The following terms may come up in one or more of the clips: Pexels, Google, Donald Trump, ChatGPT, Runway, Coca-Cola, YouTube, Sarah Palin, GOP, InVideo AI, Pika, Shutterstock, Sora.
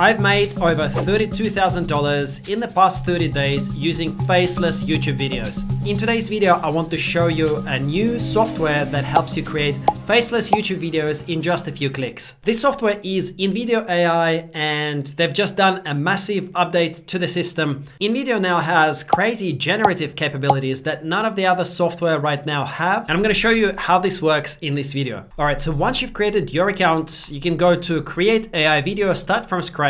I've made over $32,000 in the past 30 days using faceless YouTube videos. In today's video, I want to show you a new software that helps you create faceless YouTube videos in just a few clicks. This software is InVideo AI, and they've just done a massive update to the system. InVideo now has crazy generative capabilities that none of the other software right now have, and I'm going to show you how this works in this video. All right, so once you've created your account, you can go to Create AI Video, Start from Scratch.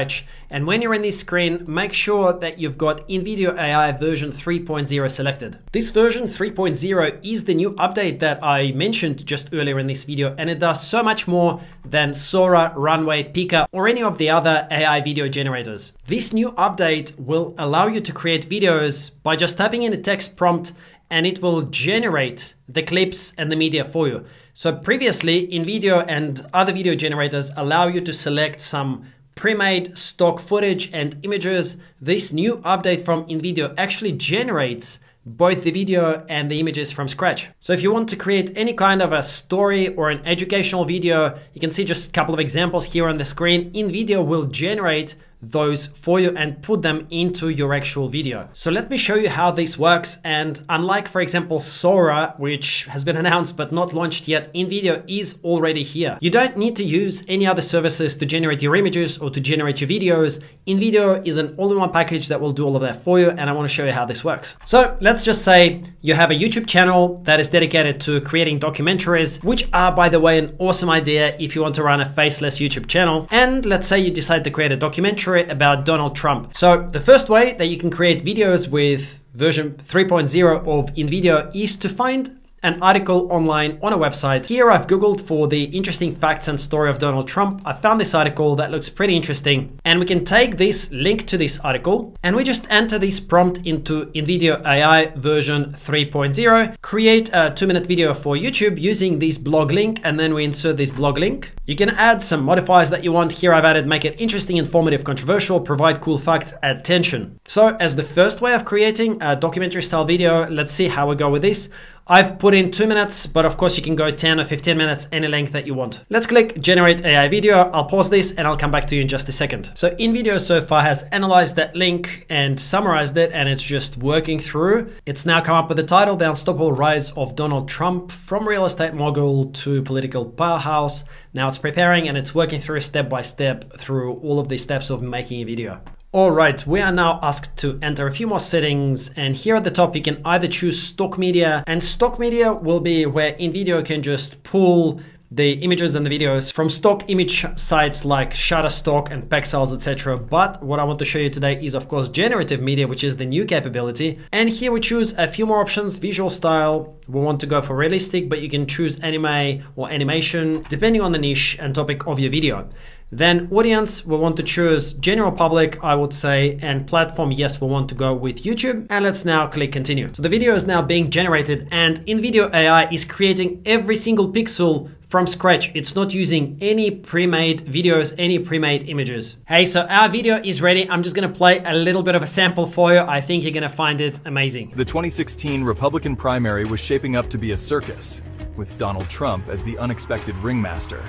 And when you're in this screen, make sure that you've got InVideo AI version 3.0 selected. This version 3.0 is the new update that I mentioned just earlier in this video, and it does so much more than Sora, Runway, Pika, or any of the other AI video generators. This new update will allow you to create videos by just tapping in a text prompt, and it will generate the clips and the media for you. So previously, InVideo and other video generators allow you to select some pre-made stock footage and images. This new update from InVideo actually generates both the video and the images from scratch. So if you want to create any kind of a story or an educational video, you can see just a couple of examples here on the screen. InVideo will generate those for you and put them into your actual video. So let me show you how this works. And unlike, for example, Sora, which has been announced but not launched yet, InVideo is already here. You don't need to use any other services to generate your images or to generate your videos. InVideo is an all-in-one package that will do all of that for you, and I want to show you how this works. So let's just say you have a YouTube channel that is dedicated to creating documentaries, which are, by the way, an awesome idea if you want to run a faceless YouTube channel. And let's say you decide to create a documentary about Donald Trump. So the first way that you can create videos with version 3.0 of InVideo is to find an article online on a website. Here I've Googled for the interesting facts and story of Donald Trump. I found this article that looks pretty interesting, and we can take this link to this article and we just enter this prompt into InVideo AI version 3.0, create a 2-minute video for YouTube using this blog link, and then we insert this blog link. You can add some modifiers that you want. Here I've added make it interesting, informative, controversial, provide cool facts, add tension. So as the first way of creating a documentary style video, let's see how we go with this. I've put in 2 minutes, but of course you can go 10 or 15 minutes, any length that you want. Let's click generate AI video. I'll pause this and I'll come back to you in just a second. So InVideo so far has analyzed that link and summarized it, and it's just working through. It's now come up with the title, The Unstoppable Rise of Donald Trump, From Real Estate Mogul to Political Powerhouse. Now it's preparing and it's working through step by step through all of the steps of making a video. All right, we are now asked to enter a few more settings, and here at the top you can either choose stock media, and stock media will be where InVideo can just pull the images and the videos from stock image sites like Shutterstock and Pexels, etc. But what I want to show you today is, of course, generative media, which is the new capability. And here we choose a few more options. Visual style, we want to go for realistic, but you can choose anime or animation, depending on the niche and topic of your video. Then audience, we want to choose general public, I would say, and platform, yes, we want to go with YouTube. And let's now click continue. So the video is now being generated, and InVideo AI is creating every single pixel from scratch. It's not using any pre-made videos, any pre-made images. Hey, so our video is ready. I'm just gonna play a little bit of a sample for you. I think you're gonna find it amazing. The 2016 Republican primary was shaping up to be a circus, with Donald Trump as the unexpected ringmaster.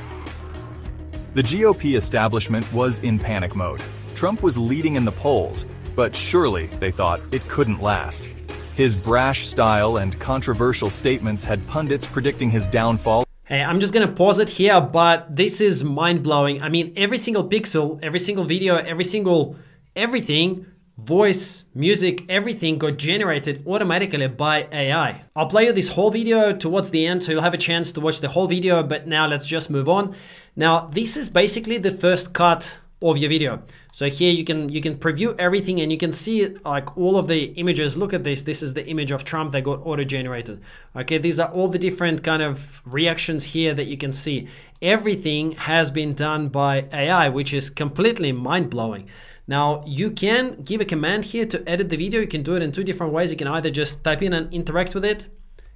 The GOP establishment was in panic mode. Trump was leading in the polls, but surely, they thought, it couldn't last. His brash style and controversial statements had pundits predicting his downfall. Hey, I'm just gonna pause it here, but this is mind-blowing. I mean, every single pixel, every single video, every single everything, voice, music, everything got generated automatically by AI. I'll play you this whole video towards the end, so you'll have a chance to watch the whole video, but now let's just move on. Now, this is basically the first cut of your video. So here you can preview everything, and you can see like all of the images. Look at this. This is the image of Trump that got auto-generated. Okay, these are all the different kind of reactions here that you can see. Everything has been done by AI, which is completely mind-blowing. Now, you can give a command here to edit the video. You can do it in two different ways. You can either just type in and interact with it,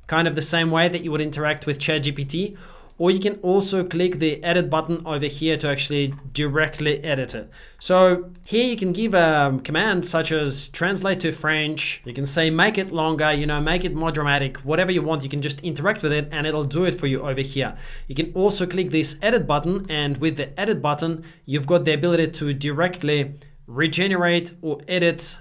kind of the same way that you would interact with ChatGPT, or you can also click the edit button over here to actually directly edit it. So here you can give a command such as translate to French. You can say make it longer, you know, make it more dramatic, whatever you want. You can just interact with it and it'll do it for you over here. You can also click this edit button, and with the edit button, you've got the ability to directly regenerate or edit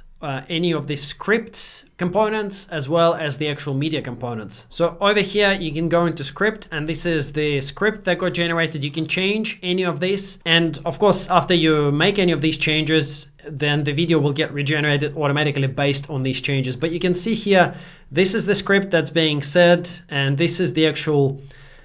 any of the scripts components as well as the actual media components. So over here you can go into script, and this is the script that got generated. You can change any of this, and of course after you make any of these changes, then the video will get regenerated automatically based on these changes. But you can see here, this is the script that's being said, and this is the actual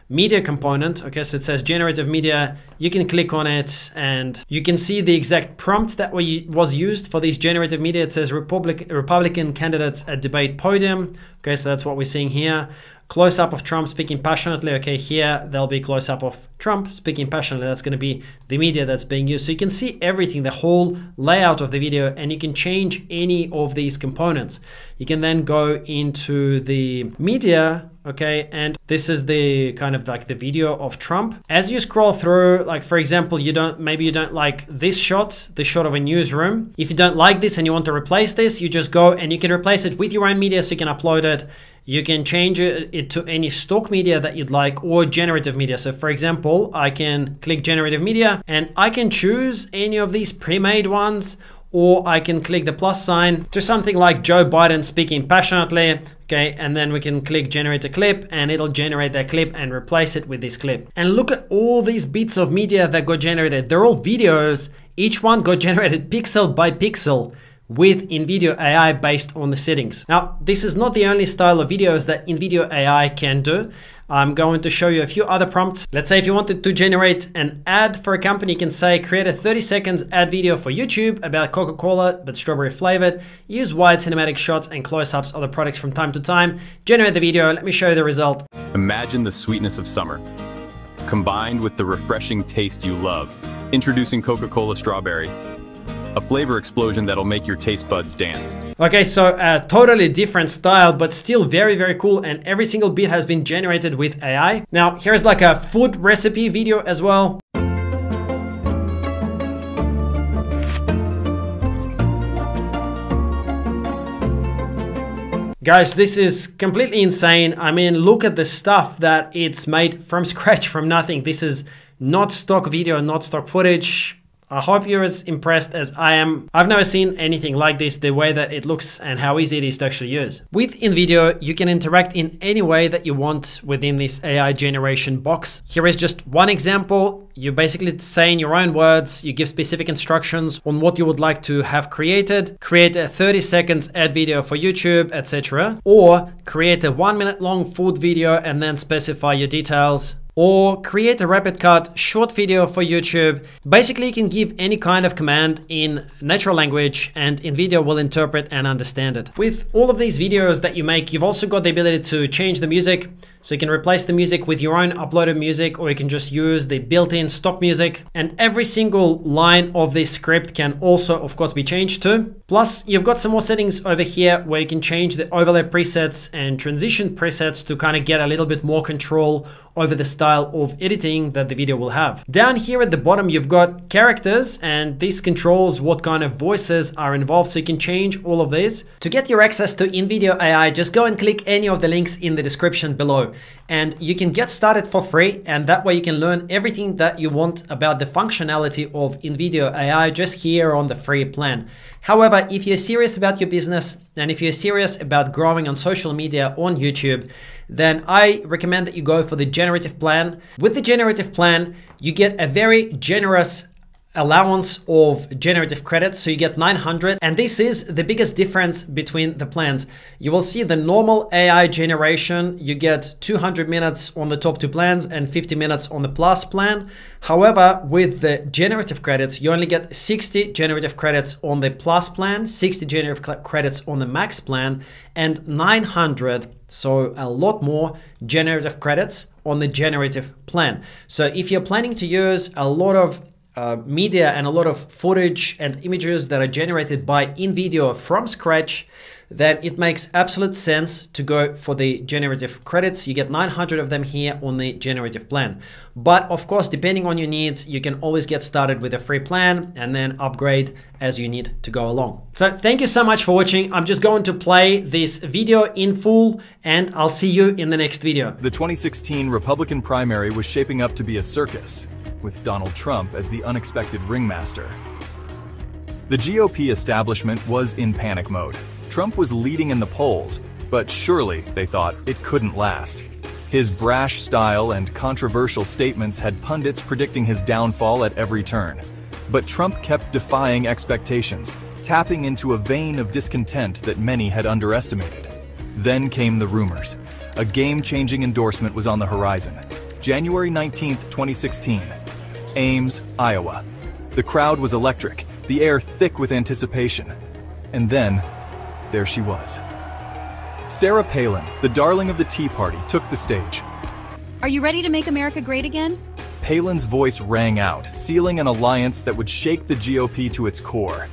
media component. Okay, so it says generative media. You can click on it and you can see the exact prompt that was used for this generative media. It says Republican candidates at debate podium. Okay, so that's what we're seeing here. Close up of Trump speaking passionately. Okay, here there'll be close up of Trump speaking passionately. That's going to be the media that's being used. So you can see everything, the whole layout of the video, and you can change any of these components. You can then go into the media. Okay, and this is the kind of like the video of Trump. As you scroll through, like for example, maybe you don't like this shot, the shot of a newsroom. If you don't like this and you want to replace this, you just go and you can replace it with your own media, so you can upload it. You can change it to any stock media that you'd like or generative media. So for example, I can click generative media and I can choose any of these pre-made ones, or I can click the plus sign to something like Joe Biden speaking passionately. Okay, and then we can click generate a clip, and it'll generate that clip and replace it with this clip. And look at all these bits of media that got generated. They're all videos. Each one got generated pixel by pixel with InVideo AI based on the settings. Now, this is not the only style of videos that InVideo AI can do. I'm going to show you a few other prompts. Let's say if you wanted to generate an ad for a company, you can say create a 30-second ad video for YouTube about Coca-Cola, but strawberry flavored. Use wide cinematic shots and close-ups of the products from time to time. Generate the video, let me show you the result. Imagine the sweetness of summer, combined with the refreshing taste you love. Introducing Coca-Cola strawberry, a flavor explosion that'll make your taste buds dance. Okay, so a totally different style, but still very, very cool. And every single bit has been generated with AI. Now, here's like a food recipe video as well. Guys, this is completely insane. I mean, look at the stuff that it's made from scratch, from nothing. This is not stock video, not stock footage. I hope you're as impressed as I am. I've never seen anything like this, the way that it looks and how easy it is to actually use. With InVideo, you can interact in any way that you want within this AI generation box. Here is just one example. You basically say in your own words, you give specific instructions on what you would like to have created. Create a 30-second ad video for YouTube, etc. Or create a 1-minute long food video and then specify your details. Or create a rapid cut short video for YouTube. Basically, you can give any kind of command in natural language and InVideo will interpret and understand it. With all of these videos that you make, you've also got the ability to change the music. So you can replace the music with your own uploaded music, or you can just use the built-in stock music. And every single line of this script can also, of course, be changed too. Plus, you've got some more settings over here where you can change the overlay presets and transition presets to kind of get a little bit more control over the style of editing that the video will have. Down here at the bottom, you've got characters, and this controls what kind of voices are involved. So you can change all of these. To get your access to InVideo AI, just go and click any of the links in the description below. And you can get started for free, and that way you can learn everything that you want about the functionality of InVideo AI just here on the free plan. However, if you're serious about your business, and if you're serious about growing on social media, on YouTube, then I recommend that you go for the generative plan. With the generative plan, you get a very generous allowance of generative credits, so you get 900, and this is the biggest difference between the plans. You will see the normal AI generation, you get 200 minutes on the top two plans and 50 minutes on the plus plan. However, with the generative credits, you only get 60 generative credits on the plus plan, 60 generative credits on the max plan, and 900, so a lot more generative credits on the generative plan. So if you're planning to use a lot of media and a lot of footage and images that are generated by InVideo from scratch, then it makes absolute sense to go for the generative credits. You get 900 of them here on the generative plan. But of course, depending on your needs, you can always get started with a free plan and then upgrade as you need to go along. So thank you so much for watching. I'm just going to play this video in full and I'll see you in the next video. The 2016 Republican primary was shaping up to be a circus, with Donald Trump as the unexpected ringmaster. The GOP establishment was in panic mode. Trump was leading in the polls, but surely, they thought, it couldn't last. His brash style and controversial statements had pundits predicting his downfall at every turn. But Trump kept defying expectations, tapping into a vein of discontent that many had underestimated. Then came the rumors. A game-changing endorsement was on the horizon. January 19, 2016, Ames, Iowa. The crowd was electric, the air thick with anticipation. And then, there she was. Sarah Palin, the darling of the Tea Party, took the stage. Are you ready to make America great again? Palin's voice rang out, sealing an alliance that would shake the GOP to its core.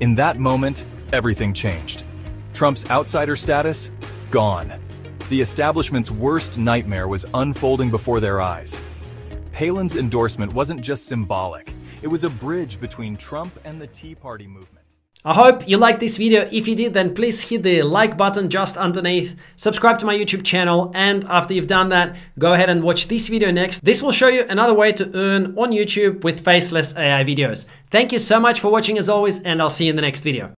In that moment, everything changed. Trump's outsider status? Gone. The establishment's worst nightmare was unfolding before their eyes. Palin's endorsement wasn't just symbolic. It was a bridge between Trump and the Tea Party movement. I hope you liked this video. If you did, then please hit the like button just underneath, subscribe to my YouTube channel, and after you've done that, go ahead and watch this video next. This will show you another way to earn on YouTube with faceless AI videos. Thank you so much for watching as always, and I'll see you in the next video.